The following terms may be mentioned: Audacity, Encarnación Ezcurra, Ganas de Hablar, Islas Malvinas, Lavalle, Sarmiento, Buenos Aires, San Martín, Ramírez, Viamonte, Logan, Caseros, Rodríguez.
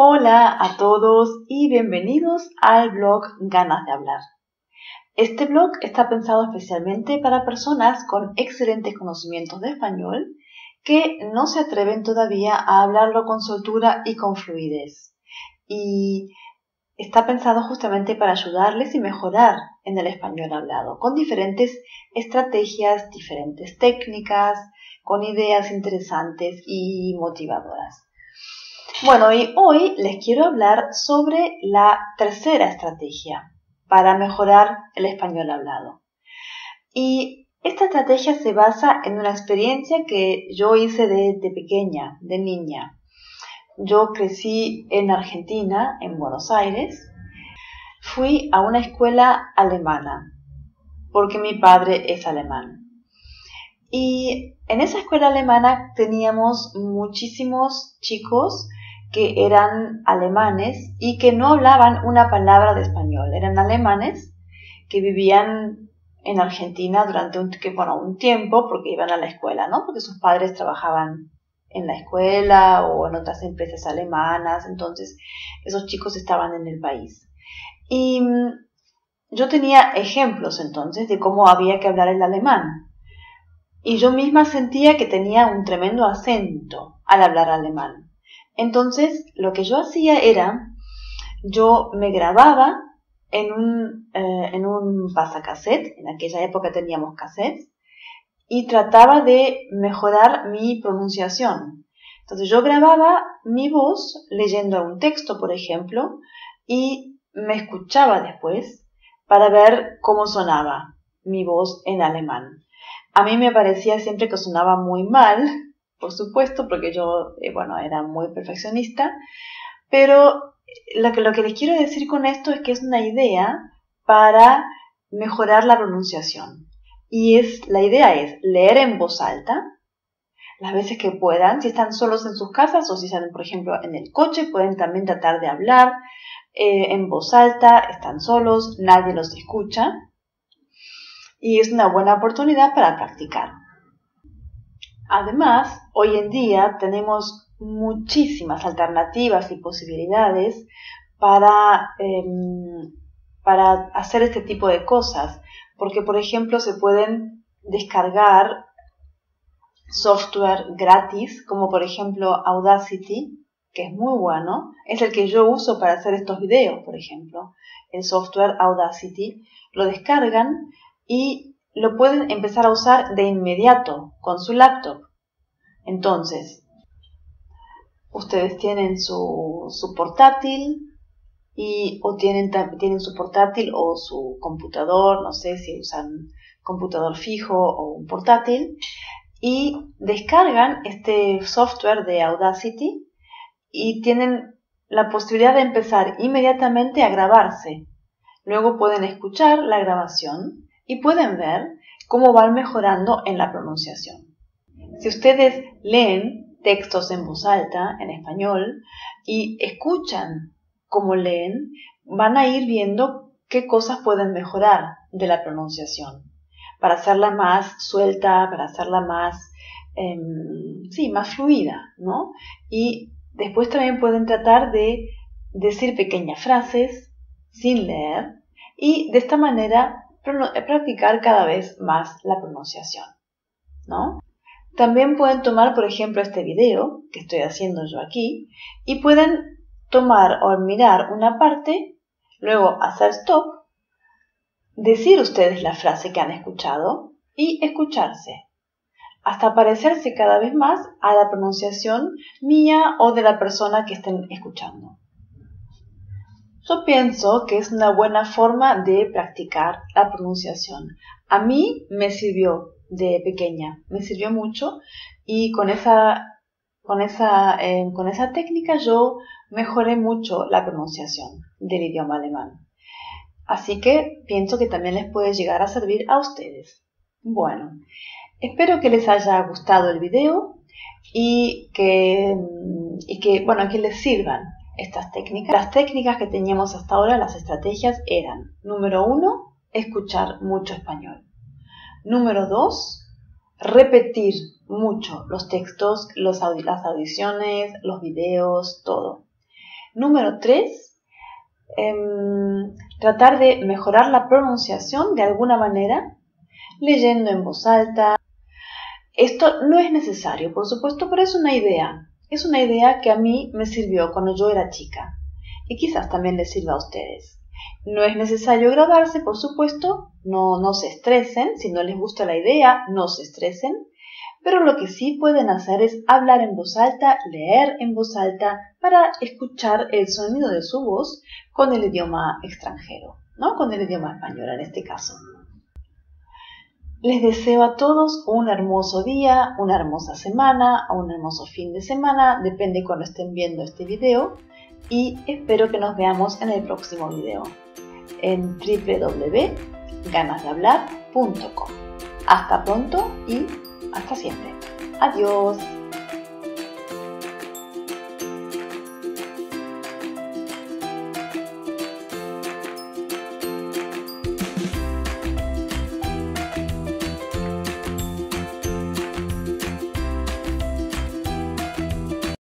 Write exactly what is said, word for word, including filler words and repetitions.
Hola a todos y bienvenidos al blog Ganas de Hablar. Este blog está pensado especialmente para personas con excelentes conocimientos de español que no se atreven todavía a hablarlo con soltura y con fluidez. Y está pensado justamente para ayudarles y mejorar en el español hablado, con diferentes estrategias, diferentes técnicas, con ideas interesantes y motivadoras. Bueno, y hoy les quiero hablar sobre la tercera estrategia para mejorar el español hablado. Y esta estrategia se basa en una experiencia que yo hice desde pequeña, de niña. Yo crecí en Argentina, en Buenos Aires. Fui a una escuela alemana, porque mi padre es alemán. Y en esa escuela alemana teníamos muchísimos chicos que eran alemanes y que no hablaban una palabra de español. Eran alemanes que vivían en Argentina durante un, que, bueno, un tiempo porque iban a la escuela, ¿no? Porque sus padres trabajaban en la escuela o en otras empresas alemanas. Entonces, esos chicos estaban en el país. Y yo tenía ejemplos entonces de cómo había que hablar el alemán. Y yo misma sentía que tenía un tremendo acento al hablar alemán. Entonces, lo que yo hacía era, yo me grababa en un, eh, en un pasacassette, en aquella época teníamos cassettes, y trataba de mejorar mi pronunciación. Entonces, yo grababa mi voz leyendo un texto, por ejemplo, y me escuchaba después para ver cómo sonaba mi voz en alemán. A mí me parecía siempre que sonaba muy mal, por supuesto, porque yo, eh, bueno, era muy perfeccionista, pero lo que, lo que les quiero decir con esto es que es una idea para mejorar la pronunciación. Y es, la idea es leer en voz alta, las veces que puedan, si están solos en sus casas o si están, por ejemplo, en el coche, pueden también tratar de hablar eh, en voz alta, están solos, nadie los escucha. Y es una buena oportunidad para practicar. Además, hoy en día tenemos muchísimas alternativas y posibilidades para, eh, para hacer este tipo de cosas. Porque, por ejemplo, se pueden descargar software gratis, como por ejemplo Audacity, que es muy bueno. Es el que yo uso para hacer estos videos, por ejemplo. El software Audacity lo descargan y lo pueden empezar a usar de inmediato con su laptop. Entonces, ustedes tienen su, su portátil y, o tienen, tienen su portátil o su computador, no sé si usan computador fijo o un portátil, y descargan este software de Audacity y tienen la posibilidad de empezar inmediatamente a grabarse. Luego pueden escuchar la grabación y pueden ver cómo van mejorando en la pronunciación. Si ustedes leen textos en voz alta, en español, y escuchan cómo leen, van a ir viendo qué cosas pueden mejorar de la pronunciación, para hacerla más suelta, para hacerla más, eh, sí, más fluida, ¿no? Y después también pueden tratar de decir pequeñas frases sin leer, y de esta manera practicar cada vez más la pronunciación, ¿no? También pueden tomar, por ejemplo, este video que estoy haciendo yo aquí y pueden tomar o mirar una parte, luego hacer stop, decir ustedes la frase que han escuchado y escucharse, hasta parecerse cada vez más a la pronunciación mía o de la persona que estén escuchando. Yo pienso que es una buena forma de practicar la pronunciación. A mí me sirvió de pequeña, me sirvió mucho y con esa, con esa, eh, con esa técnica yo mejoré mucho la pronunciación del idioma alemán. Así que pienso que también les puede llegar a servir a ustedes. Bueno, espero que les haya gustado el video y que, y que, bueno, que les sirvan. Estas técnicas, las técnicas que teníamos hasta ahora, las estrategias eran, número uno, escuchar mucho español. Número dos, repetir mucho los textos, los aud- las audiciones, los videos, todo. Número tres, eh, tratar de mejorar la pronunciación de alguna manera, leyendo en voz alta. Esto no es necesario, por supuesto, pero es una idea. Es una idea que a mí me sirvió cuando yo era chica y quizás también les sirva a ustedes. No es necesario grabarse, por supuesto, no, no se estresen, si no les gusta la idea, no se estresen, pero lo que sí pueden hacer es hablar en voz alta, leer en voz alta para escuchar el sonido de su voz con el idioma extranjero, ¿no? Con el idioma español en este caso. Les deseo a todos un hermoso día, una hermosa semana o un hermoso fin de semana, depende cuando estén viendo este video, y espero que nos veamos en el próximo video en doble u doble u doble u punto ganas de hablar punto com. Hasta pronto y hasta siempre. Adiós.